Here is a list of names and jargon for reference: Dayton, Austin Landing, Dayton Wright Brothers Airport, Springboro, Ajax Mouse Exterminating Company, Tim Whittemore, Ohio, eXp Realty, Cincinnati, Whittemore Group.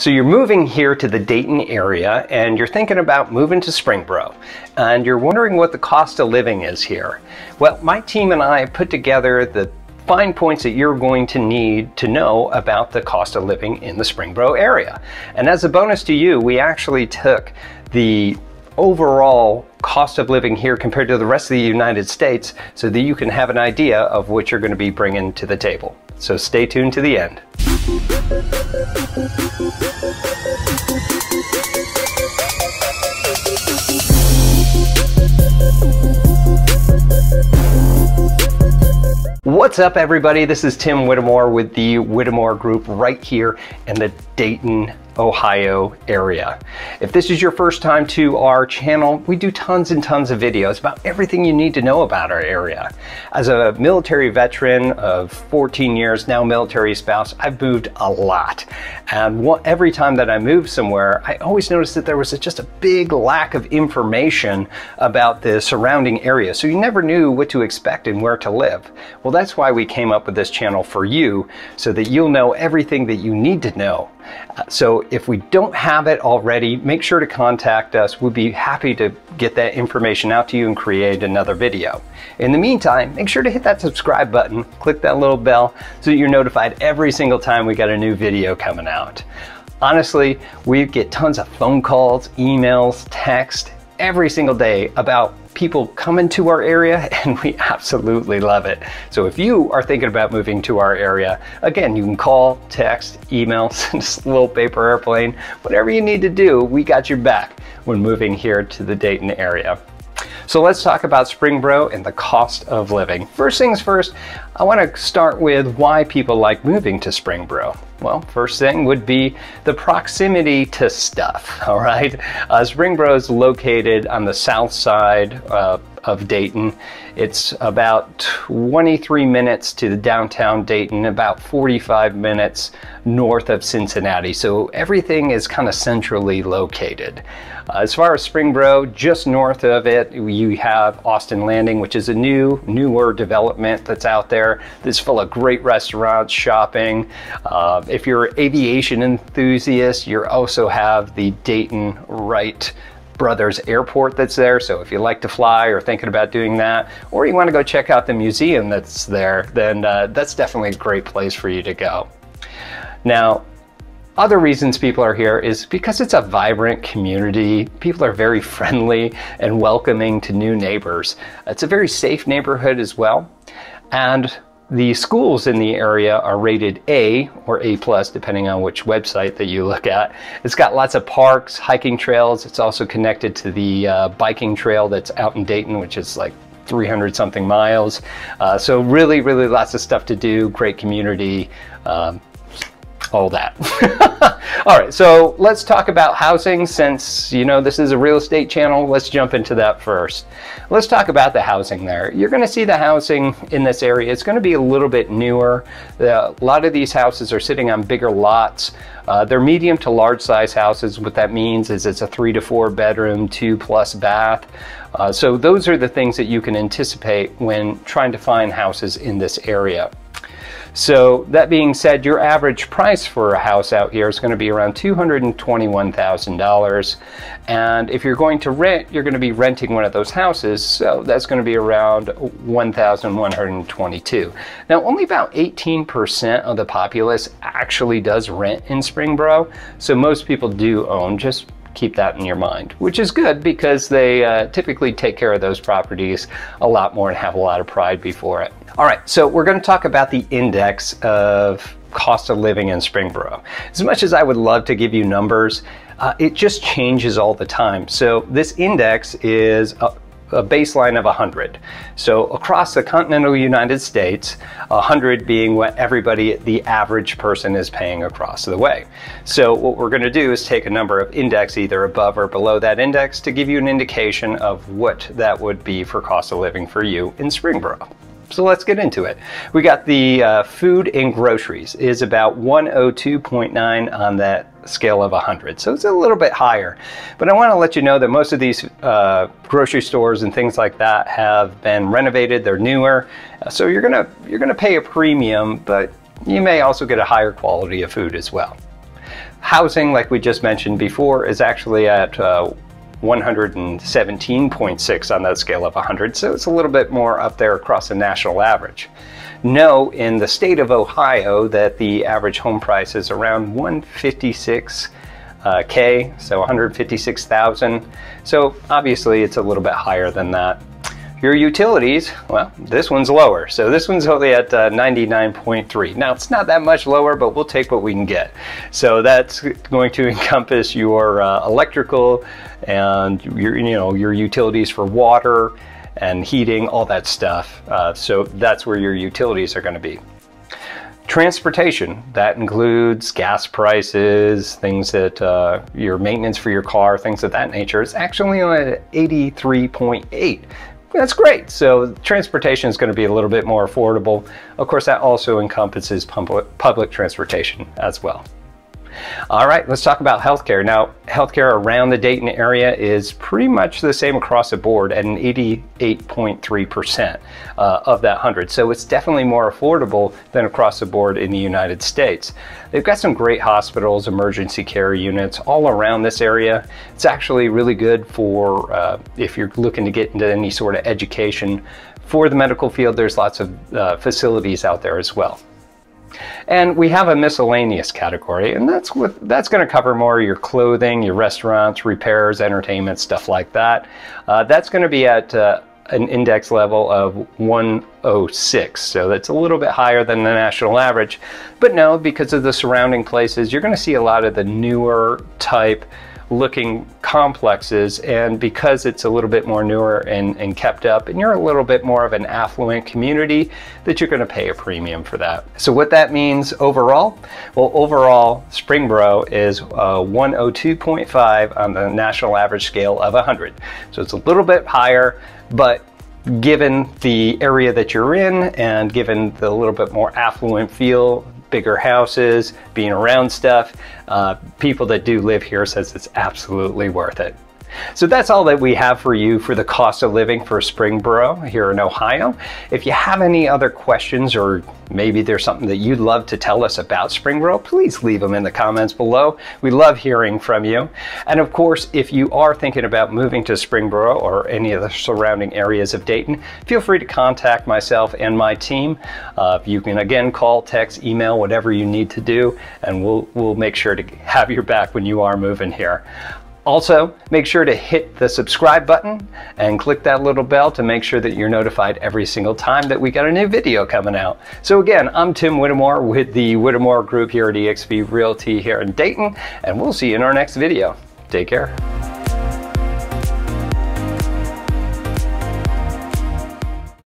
So you're moving here to the Dayton area and you're thinking about moving to Springboro and you're wondering what the cost of living is here. Well, my team and I put together the fine points that you're going to need to know about the cost of living in the Springboro area. And as a bonus to you, we actually took the overall cost of living here compared to the rest of the United States so that you can have an idea of what you're going to be bringing to the table. So stay tuned to the end. What's up, everybody? This is Tim Whittemore with the Whittemore Group right here in the Dayton, Ohio area. If this is your first time to our channel, we do tons and tons of videos about everything you need to know about our area. As a military veteran of 14 years, now military spouse, I've moved a lot. And every time that I moved somewhere, I always noticed that there was just a big lack of information about the surrounding area. So you never knew what to expect and where to live. Well, that's why we came up with this channel for you, so that you'll know everything that you need to know. So if we don't have it already, make sure to contact us. We'll be happy to get that information out to you and create another video. In the meantime, make sure to hit that subscribe button, click that little bell so that you're notified every single time we got a new video coming out. Honestly, we get tons of phone calls, emails, text every single day about people coming to our area, and we absolutely love it. So if you are thinking about moving to our area, again, you can call, text, email, send us a little paper airplane, whatever you need to do, we got your back when moving here to the Dayton area. So let's talk about Springboro and the cost of living. First things first, I want to start with why people like moving to Springboro. Well, first thing would be the proximity to stuff, all right? Springboro is located on the south side of Dayton. It's about 23 minutes to the downtown Dayton, about 45 minutes north of Cincinnati. So everything is kind of centrally located. As far as Springboro, just north of it, you have Austin Landing, which is a newer development that's out there. It's full of great restaurants, shopping. If you're an aviation enthusiast, you also have the Dayton Wright Brothers Airport that's there. So if you like to fly or thinking about doing that, or you want to go check out the museum that's there, then that's definitely a great place for you to go. Now, other reasons people are here is because it's a vibrant community. People are very friendly and welcoming to new neighbors. It's a very safe neighborhood as well. And the schools in the area are rated A or A+, depending on which website that you look at. It's got lots of parks, hiking trails. It's also connected to the biking trail that's out in Dayton, which is like 300 something miles. So really, really lots of stuff to do, great community, all that. All right, so let's talk about housing. Since, you know, this is a real estate channel, let's jump into that first. Let's talk about the housing there. You're going to see the housing in this area. It's going to be a little bit newer. A lot of these houses are sitting on bigger lots. They're medium to large size houses. What that means is it's a 3 to 4 bedroom, 2+ bath. So those are the things that you can anticipate when trying to find houses in this area. So that being said, your average price for a house out here is going to be around $221,000. And if you're going to rent, you're going to be renting one of those houses. So that's going to be around $1,122. Now, only about 18% of the populace actually does rent in Springboro. So most people do own. Just keep that in your mind, which is good because they typically take care of those properties a lot more and have a lot of pride before it. All right, so we're going to talk about the index of cost of living in Springboro. As much as I would love to give you numbers, it just changes all the time. So this index is a baseline of 100. So across the continental United States, 100 being what everybody, the average person, is paying across the way. So what we're going to do is take a number of index either above or below that index to give you an indication of what that would be for cost of living for you in Springboro. So let's get into it. We got the food and groceries is about 102.9 on that scale of 100. So it's a little bit higher, but I want to let you know that most of these grocery stores and things like that have been renovated. They're newer. So you're going to pay a premium, but you may also get a higher quality of food as well. Housing, like we just mentioned before, is actually at 117.6 on that scale of 100, so it's a little bit more up there across the national average. Know in the state of Ohio that the average home price is around 156K, so 156,000. So obviously it's a little bit higher than that. Your utilities, well, this one's lower. So this one's only at 99.3. Now it's not that much lower, but we'll take what we can get. So that's going to encompass your electrical and your utilities for water and heating, all that stuff. So that's where your utilities are going to be. Transportation, that includes gas prices, things that your maintenance for your car, things of that nature. It's actually at 83.8. That's great. So transportation is going to be a little bit more affordable. Of course, that also encompasses public transportation as well. All right, let's talk about healthcare. Now, healthcare around the Dayton area is pretty much the same across the board at an 88.3% of that 100. So it's definitely more affordable than across the board in the United States. They've got some great hospitals, emergency care units all around this area. It's actually really good for if you're looking to get into any sort of education for the medical field. There's lots of facilities out there as well. And we have a miscellaneous category, and that's going to cover more your clothing, your restaurants, repairs, entertainment, stuff like that. That's going to be at an index level of 106, so that's a little bit higher than the national average. But no, because of the surrounding places, you're going to see a lot of the newer type looking complexes, and because it's a little bit more newer and kept up, and you're a little bit more of an affluent community, that you're going to pay a premium for that. So what that means overall? Well, overall Springboro is 102.5 on the national average scale of 100. So it's a little bit higher, but given the area that you're in and given the little bit more affluent feel, bigger houses, being around stuff, people that do live here says it's absolutely worth it. So that's all that we have for you for the cost of living for Springboro here in Ohio. If you have any other questions, or maybe there's something that you'd love to tell us about Springboro, please leave them in the comments below. We love hearing from you. And of course, if you are thinking about moving to Springboro or any of the surrounding areas of Dayton, feel free to contact myself and my team. You can again call, text, email, whatever you need to do, and we'll make sure to have your back when you are moving here. Also, make sure to hit the subscribe button and click that little bell to make sure that you're notified every single time that we got a new video coming out. So again, I'm Tim Whittemore with the Whittemore Group here at eXp Realty here in Dayton, and we'll see you in our next video. Take care.